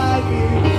like you.